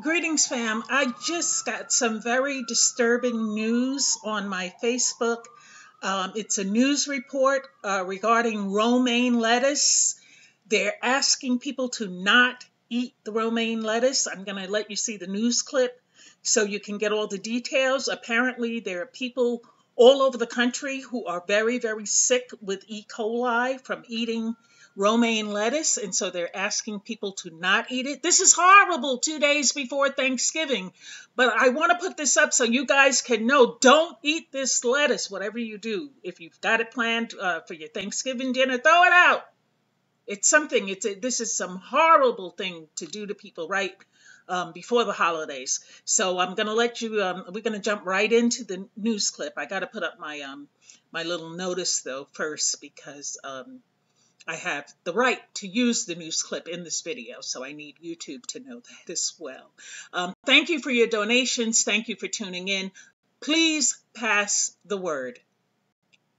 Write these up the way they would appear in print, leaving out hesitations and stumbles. Greetings, fam. I just got some very disturbing news on my Facebook. It's a news report regarding romaine lettuce. They're asking people to not eat the romaine lettuce. I'm going to let you see the news clip so you can get all the details. Apparently, there are people all over the country who are very, very sick with E. coli from eating romaine lettuce, and so they're asking people to not eat it. This is horrible 2 days before Thanksgiving, but I want to put this up so you guys can know, don't eat this lettuce, whatever you do. If you've got it planned for your Thanksgiving dinner, throw it out. It's something, this is some horrible thing to do to people right before the holidays. So I'm going to let you, we're going to jump right into the news clip. I got to put up my, my little notice though first, because I have the right to use the news clip in this video, so I need YouTube to know that as well. Thank you for your donations. Thank you for tuning in. Please pass the word.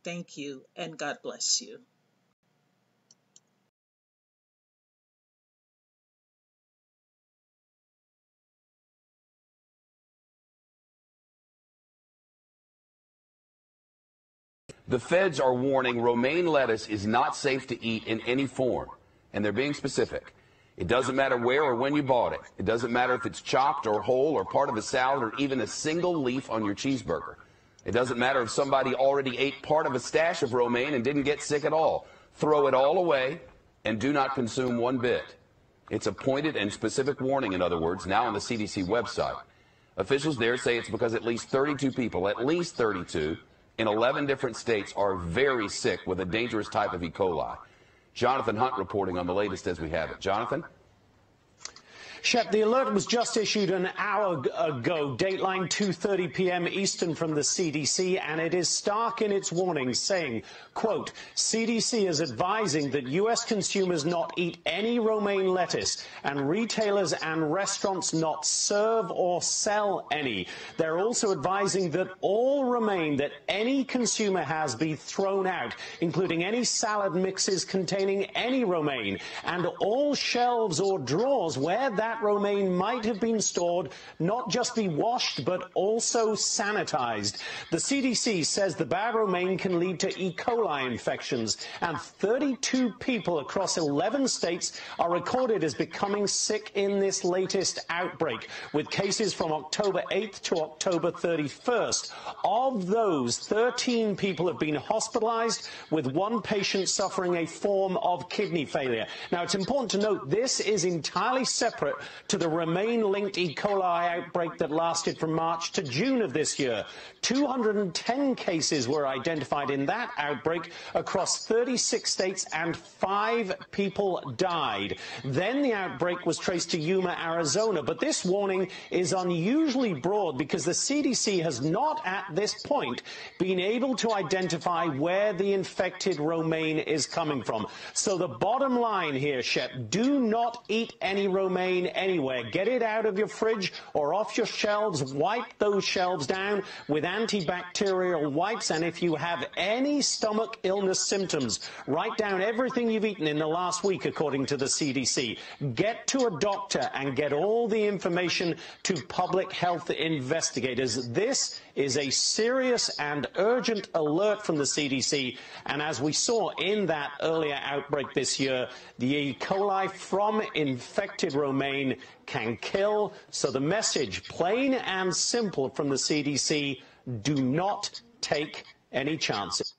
Thank you, and God bless you. The feds are warning romaine lettuce is not safe to eat in any form, and they're being specific. It doesn't matter where or when you bought it. It doesn't matter if it's chopped or whole or part of a salad or even a single leaf on your cheeseburger. It doesn't matter if somebody already ate part of a stash of romaine and didn't get sick at all. Throw it all away and do not consume one bit. It's a pointed and specific warning, in other words, now on the CDC website. Officials there say it's because at least 32 people, in 11 different states are very sick with a dangerous type of E. coli. Jonathan Hunt reporting on the latest as we have it. Jonathan? Shep, the alert was just issued an hour ago, dateline 2:30 p.m. Eastern from the CDC, and it is stark in its warnings, saying, quote, CDC is advising that U.S. consumers not eat any romaine lettuce, and retailers and restaurants not serve or sell any. They're also advising that all romaine that any consumer has be thrown out, including any salad mixes containing any romaine, and all shelves or drawers where that romaine might have been stored, not just be washed, but also sanitized. The CDC says the bad romaine can lead to E. coli infections, and 32 people across 11 states are recorded as becoming sick in this latest outbreak, with cases from October 8th to October 31st. Of those, 13 people have been hospitalized, with one patient suffering a form of kidney failure. Now, it's important to note this is entirely separate to the romaine-linked E. coli outbreak that lasted from March to June of this year. 210 cases were identified in that outbreak across 36 states, and 5 people died. Then the outbreak was traced to Yuma, Arizona, but this warning is unusually broad because the CDC has not at this point been able to identify where the infected romaine is coming from. So the bottom line here, Shep, do not eat any romaine anywhere. Get it out of your fridge or off your shelves. Wipe those shelves down with antibacterial wipes, and if you have any stomach illness symptoms, write down everything you've eaten in the last week, according to the CDC. Get to a doctor and get all the information to public health investigators. This is a serious and urgent alert from the CDC, and as we saw in that earlier outbreak this year, the E. coli from infected romaine can kill. So the message, plain and simple, from the CDC, do not take any chances.